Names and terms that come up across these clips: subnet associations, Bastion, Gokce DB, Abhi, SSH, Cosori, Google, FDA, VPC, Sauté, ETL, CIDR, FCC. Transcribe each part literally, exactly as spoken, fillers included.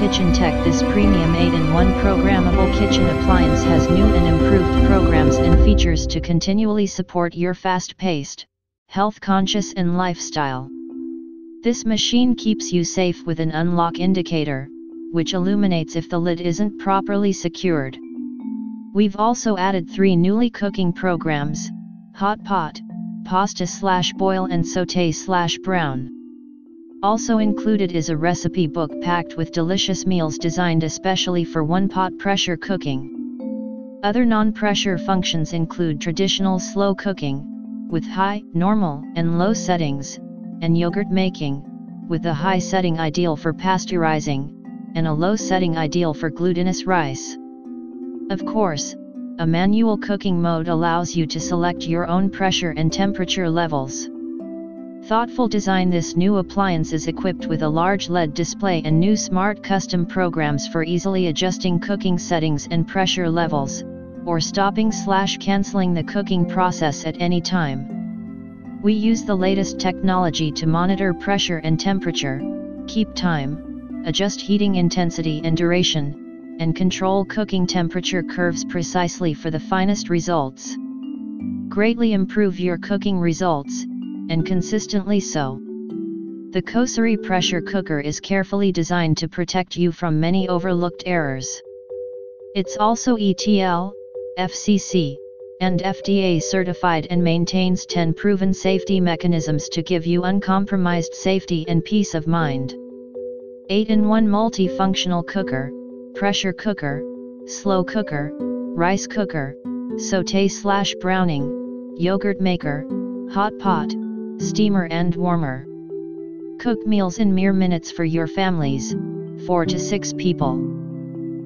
Kitchen Tech. This premium eight in one programmable kitchen appliance has new and improved programs and features to continually support your fast-paced, health-conscious and lifestyle. This machine keeps you safe with an unlock indicator, which illuminates if the lid isn't properly secured. We've also added three newly cooking programs: hot pot, pasta slash boil and saute slash brown. Also included is a recipe book packed with delicious meals designed especially for one-pot pressure cooking. Other non-pressure functions include traditional slow cooking, with high, normal, and low settings, and yogurt making, with a high setting ideal for pasteurizing, and a low setting ideal for glutinous rice. Of course, a manual cooking mode allows you to select your own pressure and temperature levels. Thoughtful design. This new appliance is equipped with a large L E D display and new smart custom programs for easily adjusting cooking settings and pressure levels, or stopping slash cancelling the cooking process at any time. We use the latest technology to monitor pressure and temperature, keep time, adjust heating intensity and duration, and control cooking temperature curves precisely for the finest results. Greatly improve your cooking results, and consistently so. The Cosori pressure cooker is carefully designed to protect you from many overlooked errors. It's also E T L, F C C, and F D A certified and maintains ten proven safety mechanisms to give you uncompromised safety and peace of mind. eight in one multifunctional cooker: pressure cooker, slow cooker, rice cooker, sauté slash browning, yogurt maker, hot pot, steamer and warmer. Cook meals in mere minutes for your families, four to six people.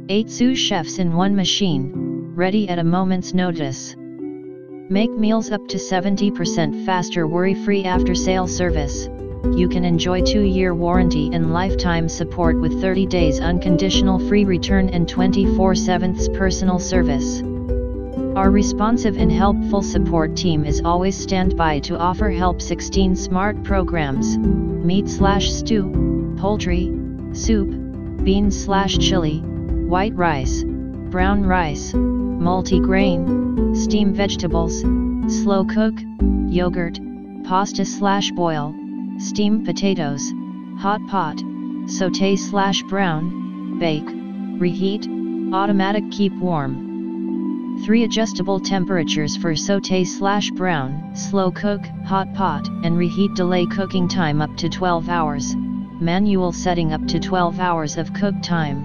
eight sous chefs in one machine, ready at a moment's notice. Make meals up to seventy percent faster. Worry-free after-sale service. You can enjoy two year warranty and lifetime support with thirty days unconditional free return and twenty four seven personal service. Our responsive and helpful support team is always standby to offer help. sixteen smart programs: meat slash stew, poultry, soup, beans slash chili, white rice, brown rice, multigrain, steam vegetables, slow cook, yogurt, pasta slash boil, steam potatoes, hot pot, saute slash brown, bake, reheat, automatic keep warm. Three adjustable temperatures for saute slash brown, slow cook, hot pot, and reheat. Delay cooking time up to twelve hours, manual setting up to twelve hours of cook time,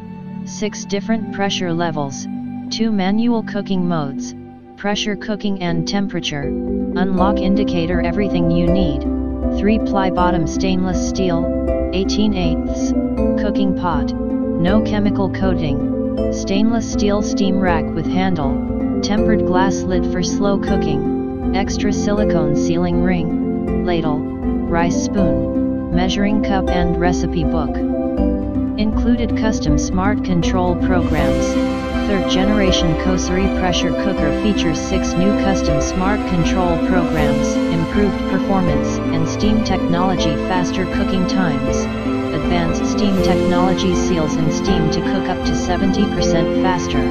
six different pressure levels, two manual cooking modes, pressure cooking and temperature, unlock indicator. Everything you need. three ply bottom stainless steel, eighteen eighths, cooking pot, no chemical coating, stainless steel steam rack with handle, tempered glass lid for slow cooking, extra silicone sealing ring, ladle, rice spoon, measuring cup and recipe book. Included custom smart control programs. Third generation Cosori pressure cooker features six new custom smart control programs, improved performance and steam technology, faster cooking times, advanced steam technology, seals and steam to cook up to seventy percent faster.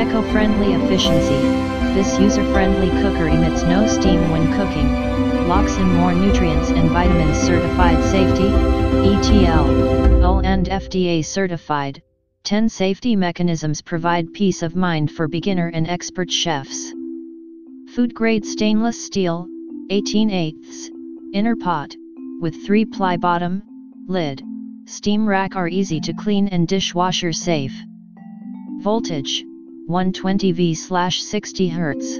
Eco-friendly efficiency. This user-friendly cooker emits no steam when cooking, locks in more nutrients and vitamins, certified safety, E T L, and F D A certified. ten safety mechanisms provide peace of mind for beginner and expert chefs. Food grade stainless steel, eighteen eighths, inner pot, with three ply bottom, lid, steam rack, are easy to clean and dishwasher safe. Voltage, one twenty volts slash sixty hertz.